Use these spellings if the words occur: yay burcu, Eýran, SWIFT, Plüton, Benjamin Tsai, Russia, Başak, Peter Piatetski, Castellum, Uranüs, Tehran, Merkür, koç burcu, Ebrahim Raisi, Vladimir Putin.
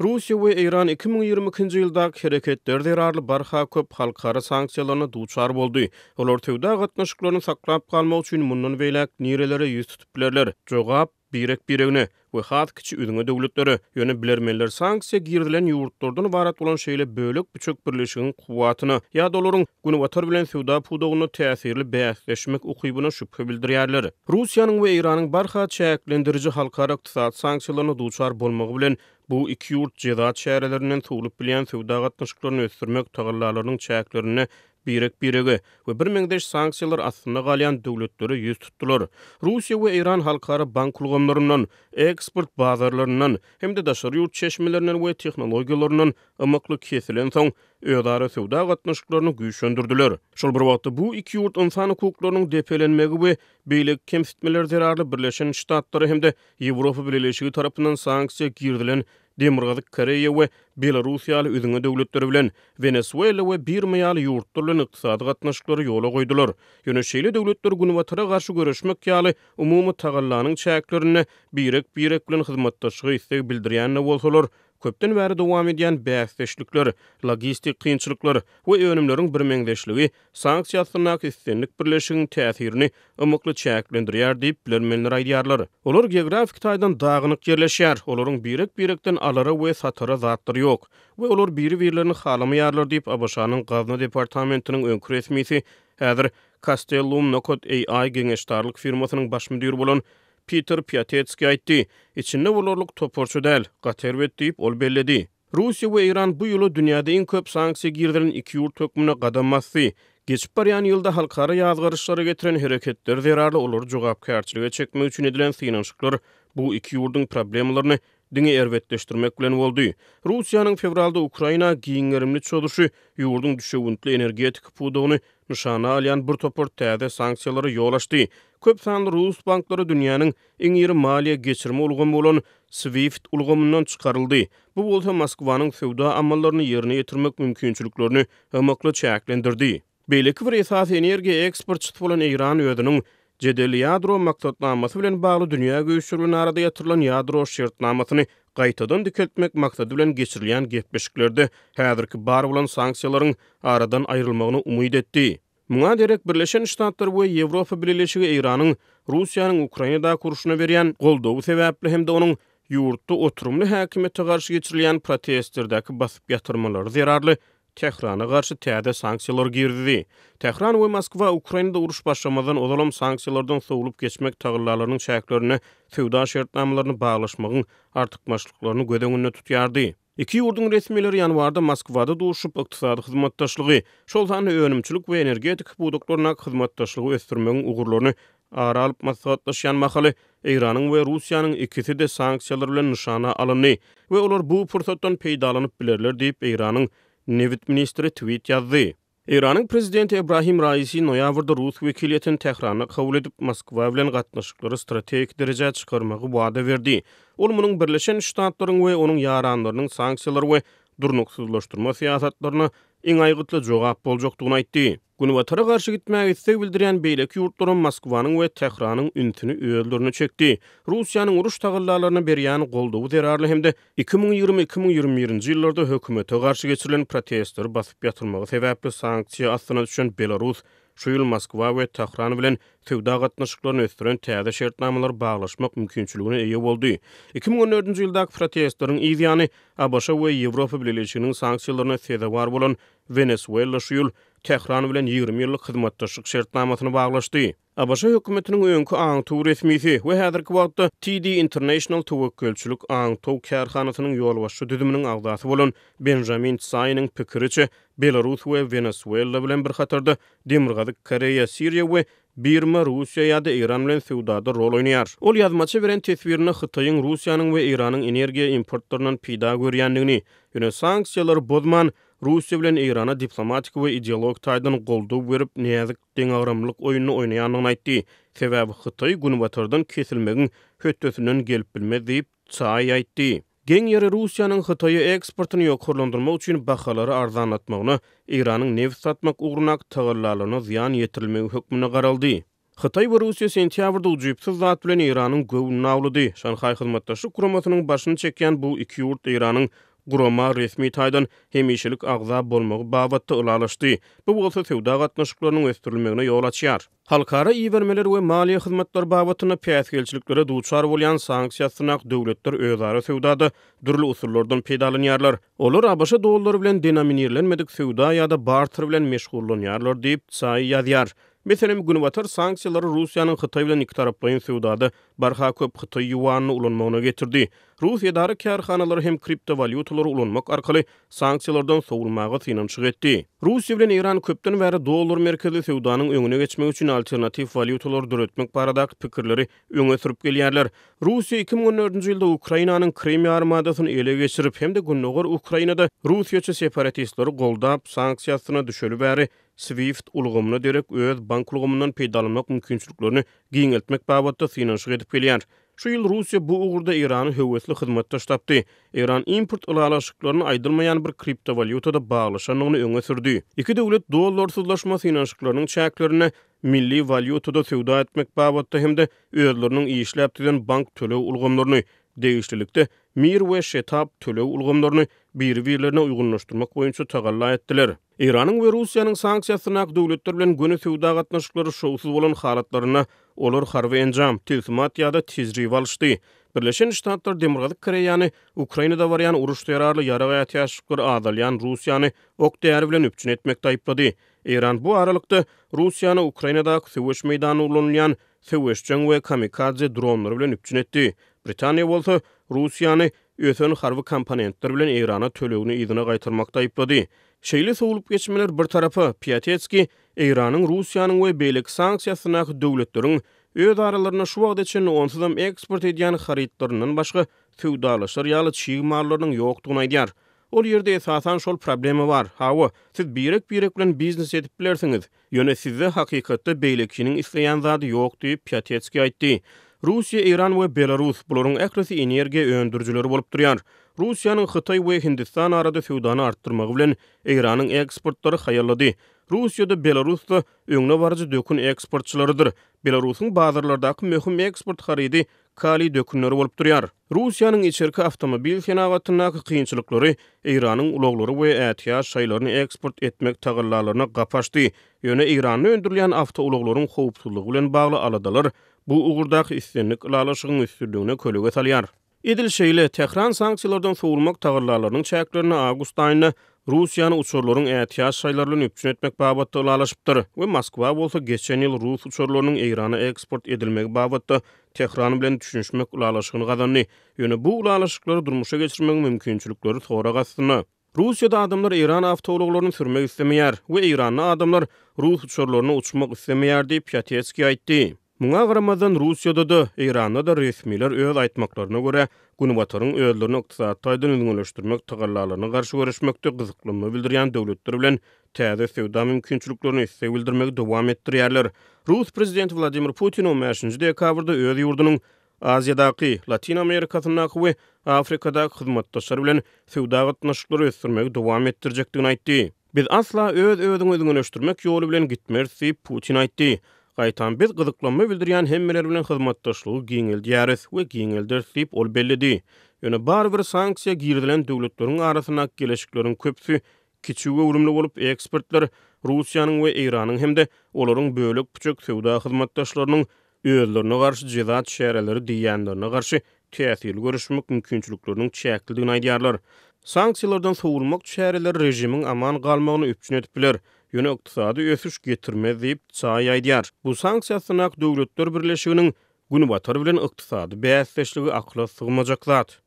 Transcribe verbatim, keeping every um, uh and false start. Rusya we Eýran iki ming ýygrma ikinji ýylda hereketlerde ýerarly barha köp halkara sanksiýalaryna duçar boldy. Olar töwde gatnaşyklaryny saklap galmak üçin mundan beýlek nirelere ýüz tutup bilerler. Jogap birek biregine we hat kiçi üdüňe döwletlere ýöne bilermeler sanksiýa girdilen ýurtlardan ibarat bolan şeýle bölek büçük birleşiginiň kuwatyny ýa-da olaryň günwatar bilen söwda pudagyny täsirli bäsleşmek ukybyna şüphe bildirýärler. Russiýanyň we Eýranyň barha çäklendiriji halkara ykdysat sanksiýalaryna duçar bolmagy bilen bu iki ýurt jezat şäherlerinden tuwulyp bilen söwda gatnaşyklaryny ösdürmek tagallalarynyň çäklerini birek birege ve bir mengdeş sanksiyalar aslında galyan devletleri yüz tuttular. Rusya ve İran halkara bank kulgamlarından, eksport bazarlarından, hem de daşarı yurt çeşmelerinden ve teknologiyalarından ımaklı kesilen son ödara sevda gatnaşıklarını güýçlendirdiler. Şol bir wagtda bu iki ýurt insan hukuklarynyň depelenmegi we beýlik kemsitmeler derarly Birleşen Ştatlary hem de Ýewropa Birleşigi tarapyndan sanksiýa girdilen Demirgazy Koreýa we Belarusiýaly üdüňe döwletleri bilen Venezuela we Birma ýaly ýurtlar bilen ykdysady gatnaşyklary ýola goýdular. Ýöne şeýle döwletler günwatara garşy göreşmek ýaly umumy tagallanyň çäklerini birek-birek bilen hyzmatdaşlygy isleg bildirýän bolsalar, köpden bäri dowam edýän bäsleşlikler, logistik kynçylyklar we önümleriň birmeňdeşligi sanksiýasyna köstenlik birleşiginiň täsirini ymykly çäklendirýär diýip bilermenler aýdýarlar. Olar geografik taýdan dagynyk ýerleşýär, olaryň birek-birekden alara we satara zatlary ýok we olar biri-birlerini halamaýarlar diýip Abaşanyň Gazna departamentiniň öňkü resmiýeti häzir Castellum nokta A I geňeşdarlyk firmasynyň baş müdiri bolan Peter Piatetski aýtdy. İçinde bolurluk toporçu däl, gaterwet diýip ol belledi. Russiýa we Eýran bu ýyly dünýäde iň köp sanksiýa girdilen iki ýurt tökmüne gadam basdy. Geçip barýan ýylda halkara ýazgarşlara getiren hereketler derarly olar jogapkärçiligi çekmek üçin edilen synanşyklar bu iki ýurdun problemalaryny diňe erwetleşdirmek bilen boldy. Russiýanyň fevralda Ukraina giňerimli çoduşy ýurdun düşewüntli energetik pudagyny nişana alýan bir topor täze sanksiýalara ýol açdy. Köp sanly Rus banklary dünýäniň iň ýeri maliýe geçirme ulgumy bolan SWIFT ulgamından çıkarıldı. Bu bolsa Moskwanyň söwda amallaryny ýerine ýetirmek mümkinçiliklerini ýamakly çäklendirdi. Beýleki bir esas energiýa eksportçy bolan Eýran ýödüniň Jedel ýadro maksatnamasy bilen bagly dünýä göýüşülen arada ýatyrylan ýadro şertnamasyny gaýtadan dikeltmek maksady bilen geçirilýän gepleşiklerde häzirki bar bolan sanksiýalaryň aradan aýrylmagyny umyt etdi. Muňa derek Birleşen Ştatlar we Ýewropa Birleşigi Eýranyň Russiýanyň Ukrainada kurşuna berýän goldowy sebäpli hem de onuň ýurtda oturumly häkimete garşy geçirilýän protestdäki basyp ýatyrmalary zerarly Tehran'a garşy täze sanksiýalar girdi. Tehran we Moskwa Ukrainada uruş başlamadan odalam sanksiýalardan sowulup geçmek tagallalarynyň şäklerini, söwda şertnamalaryny baglaşmagyň artykmaşlyklaryny gödegünde tutýardy. İki ýurdun resmileri ýanwarda Moskwada duşup ykdysady hyzmatdaşlygy, şol sany önümçilik we energetik pudaklaryna hyzmatdaşlygy ösdürmegiň ugurlaryny ara alyp maslahatlaşýan mahaly Eýranyň we Russiýanyň ikisi de sanksiýalar bilen nişana alyndy we olar bu pursatdan peýdalanyp bilerler diýip Eýranyň Nevit ministri tweet yazdy. Eýranyň prezidenti Ebrahim Raisi noýabrda Rus wekiliýetini Tehrana kabul edip Moskwa bilen gatnaşyklary strategik derejä çykarmagy wada berdi. Ol munyň Birleşen Ştatlaryň we onuň ýaranlarynyň sanksiýalary we durnuksuzlaşdyrma siýasatlaryna iň aýgytly jogap boljagdygyny aýtdy. Günwatara garşy gitmäge isleg bildirýän beýleki ýurtlaryň Moskwanyň we Tehranyň üntüni öýellerini çekdi. Russiýanyň uruş tagallalaryna berýän goldowy derarly hem de iki ming ýygrma iki ming ýygrma birinji ýyllarda hökümete garşy geçirilen protestler basyp ýatyrmagy sebäpli sanksiýa astyna düşen Belarus şu ýyl Moskwa we Tehran bilen söwda gatnaşyklaryny ösdüren täze şertnamalar baglaşmak mümkinçiligine eýe boldy. iki ming on dördünji ýyldaky protestleriň ýygyny ABŞ we Ýewropa Birleşiginiň sanksiýalaryna sezewar bolan Venezuela şu ýyl Tehran bilen ýygrimi ýyllyk hyzmatdaşlyk şertnamasyny baglaşdy. ABŞ hökümetiniň öňkü aňtow resmiýeti we häzirki wagtda T D International töwekkelçilik aňtow kärhanasynyň ýolbaşçy düzüminiň agdasy bolan Benjamin Tsai'niň pikiriçe Belarus we Venezuela bilen bir hatarda Demirgazy Koreýa, Siriýa we Birma, Russiýa ýa-da Eýran bilen söwdada rol oýnaýar. Ol ýazmaçy beren tesbirini Hytaýyň, Russiýanyň we Eýranyň energiýa importlarynyň pida görýändigini, ýöne sanksiýalar bozman Russiýa bilen Eýrana diplomatik we ideologik taýdan goldow berip näzik deňagramlyk oýuny oýnaýanyny aýtdy. Sebäbi Hytaý günwatardan kesilmegiň hötdesinden gelip bilmez diýip Tsai aýtdy. Geň ýeri Russiýanyň Hytaýa eksportyny ýokurlandyrmak üçin bahalary arzanlatmagyna, Eýranyň neft satmak ugruna tagallalaryna ziýan ýetirilmegi hökmüne garaldy. Xitay ve Rusya sentyabrda ucuyipsiz zat bilen İran'ın gövününü avladı. Şanhay hizmetdaşlyk guramasının başını çeken bu iki yurt İran'ın gurama resmi taydan hemişilik agza bolmagy babatda ılalaşdy. Bu bolsa sevda gatnaşyklarynyň östürilmegine ýol açýar. Halkara iýbermeler we maliýe hizmetler babatyna päsgelçiliklere duçar bolýan sanksiýa synak döwletler özara sewdada dürli usullardan peýdalanýarlar. Olar ABŞ dollary bilen denominirlenmedik sewda ýa-da barter bilen meşgullanýarlar diýip çaý ýazýar. Meselem Günwatar sanksiyaları Rusiyanın Xitay bilen iki taraplayın sevdada barha köp Xitay yuvanını ulanmağına getirdi. Rusiya dary kärhanalar hem kriptovalyutaları ulanmak arkaly sanksiyalardan sowulmagy synançyk etdi. Rusiya bilen İran köpden bäri dollar merkezi sevdanın öňüne geçmek üçin alternatif valyutalar döretmek baradaky pikirleri öňe sürüp gelýärler. Rusiya iki ming on dördünji ýylda Ukrainanyň Krim yarmadasyny ele geçirip hem de Günnogar Ukrainada Rusiýaça separatistleri goldap sanksiýasyna düşeli bäri Swift ulgamyna derek öz banklugumdan peýdalanmak mümkinçiliklerini giňeltmek babatda synançyk edip gelýär. Şu ýyl Russiýa bu ugurda İrany höwesli hyzmatdaş tapdy. İran import ylalaşyklaryny aýdylmaýan bir kriptovalyutada baglaşanyny öňe sürdi. İki döwlet dollarsızlaşma synançyklarynyň çäklerini milli valyutada sewda etmek babatda hem de özleriniň işläp diýen bank tölew ulgamlaryny değişlilikde mir we şetap tölew ulgamlaryny bir-birlerine uygunlaştırmak boýunça tagalla etdiler. İranyň we Russiýanyň sanksiýasyna döwletler bilen göni sewda gatnaşyklaryny şowsuz bolan halatlaryna olar harby enjam, tilsimat ýa-da tejribe alışdy. Birleşen Ştatlar Demirgazyk Koreýany, Ukrainada barýan uruş ýararly ýaraga ýetýäşlikleri azalýan Russiýany ok däri bilen üpçün etmekde aýyplady. İran bu aralykda Russiýany Ukrainadaky söweş meýdany ulanýan söweşjeň we kamikadze dronlary bilen üpçün etdi. Britaniýa bolsa Russiýany ösen harby komponentler bilen İrana tölöwüni ýygyna gaýtarmakda aýyplady. Şeýle sowulup geçmeler bir tarapy, Piatetski İranyň Russiýanyň we beýlik sanksiýasyna döwletleriň öz aralaryna şu wagt üçin onsuzam eksport edýän haritlarynyň başga sewdalaşlar ýaly çygy mallarynyň ýokdugyny aýdýar. Ol ýerde esasan şol problema bar. Hawa, siz birek-birek bilen biznes edip bilersiňiz. Ýöne sizde hakykatda beýlikçiniň isleýän zady ýok diýip Piatetski aýtdy. Rusiýa, İran we Belarus bularyň ählisi energiýa öndürjüleri bolup durýar. Rusiýanyň Xitay we Hindistan arada sewdany artdyrmagy bilen İranyň eksportlary haýallady. Rusiýada Belarus da öňüne barjy dökün eksportçylarydyr. Belarusyň bazarlardaky möhüm eksport harydy kali dökünleri bolup durýar. Rusiýanyň içerki awtomobil sanatynaky kynçylyklary İranyň uloglary we ähtiýaç şaýlaryny eksport etmek tagallalaryna gapaşdy. Ýöne İranda öndürilýän awtouloglaryň howpsuzlygy bilen bagly aladalar bu ugurdaky islenlik ilalaşygyň üstünlüğüne köleg salýar. Edil şeýle Tehran sanksiýalardan sowulmak tagallalarynyň çäklerini awgust aýyna Rusiýany uçurlaryň ähtiýaç şaýlarynyň üpçün etmek babatda ylalaşypdyr we Moskwa bolsa geçen ýyl Rus uçurlarynyň Eýrana eksport edilmegi babatda Tehran bilen düşünüşmek ylalaşygyny gazandy. Ýöne bu ylalaşyklary durmuşa geçirmegiň mümkinçilikleri sora gastyny. Rusiýada adamlar İran awtowloglaryny sürmek islemeýär we İranly adamlar Rus uçurlaryny uçmak islemeýär diýip Piatetski aýtdy. Muňa garamadan Russiýada da, İranda da resmiler öz aýtmaklaryna görä, Günwataryň özlerini ykdysatda ünleşdirmek tagallalaryna garşy görüşmekde gyzyklymy bildirýän döwletler bilen täze sewda mümkinçiliklerini ise bildirmegi dowam etdirýärler. Rus prezidenti Vladimir Putin on beşinji dekabrda öz ýurdunyň Aziýadaky, Latin Amerikasynaky we Afrikadaky hyzmatdaşlary bilen sewda gatnaşyklary ösdürmegi dowam etdirjekdigini aýtdy. Biz asla öz özüňizi ünleşdirmek ýoly bilen gitmezdi, Putin aýtdy. Gaýtan biz gyzyklanma bildirýän hemmeler bilen hyzmatdaşlygy giňeldýäris we giňeldir diýip ol bellidi. Ýöne bar bir sanksiýa girdilen döwletleriň arasyna gelişikleriň köpüsi kiçik we urumly bolup ekspertler Russiýanyň we Eýranyň hem de olaryň bölek büçek sewda hyzmatdaşlarynyň özlerine garşy jeza şäherleri diýýänlerine garşy täsirli görüşmek mümkinçilikleriniň çäkildigini aýdýarlar. Sanksiýalardan sowulmak şäherleri rejimiň aman galmagyny üpçün edip biler. Ýöne ykdysady ösüş getirmez diýip çaý aýdýar. Bu sanksiýasyna döwletler birleşiginiň Günwatar bilen ykdysady bäsleşligi akla sygmajak zat.